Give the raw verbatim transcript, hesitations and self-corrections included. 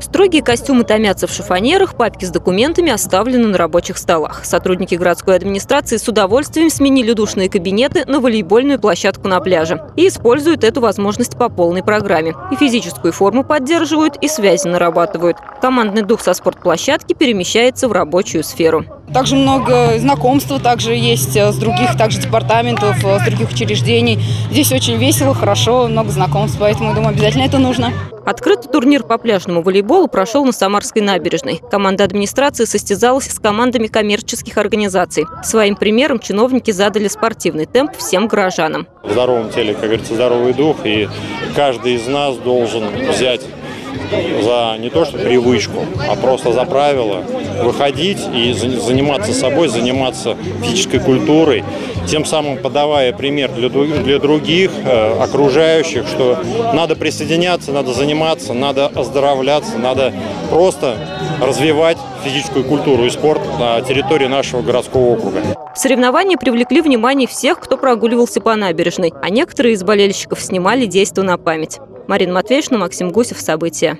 Строгие костюмы томятся в шифонерах, папки с документами оставлены на рабочих столах. Сотрудники городской администрации с удовольствием сменили душные кабинеты на волейбольную площадку на пляже и используют эту возможность по полной программе. И физическую форму поддерживают, и связи нарабатывают. Командный дух со спортплощадки перемещается в рабочую сферу. Также много знакомства также есть с других также департаментов, с других учреждений. Здесь очень весело, хорошо, много знакомств, поэтому, я думаю, обязательно это нужно. Открытый турнир по пляжному волейболу прошел на Самарской набережной. Команда администрации состязалась с командами коммерческих организаций. Своим примером чиновники задали спортивный темп всем горожанам. В здоровом теле, как говорится, здоровый дух, и каждый из нас должен взять за не то что привычку, а просто за правило выходить и заниматься собой, заниматься физической культурой, тем самым подавая пример для других, окружающих, что надо присоединяться, надо заниматься, надо оздоровляться, надо просто развивать физическую культуру и спорт на территории нашего городского округа. Соревнования привлекли внимание всех, кто прогуливался по набережной, а некоторые из болельщиков снимали действо на память. Марина Матвеевна, Максим Гусев, события.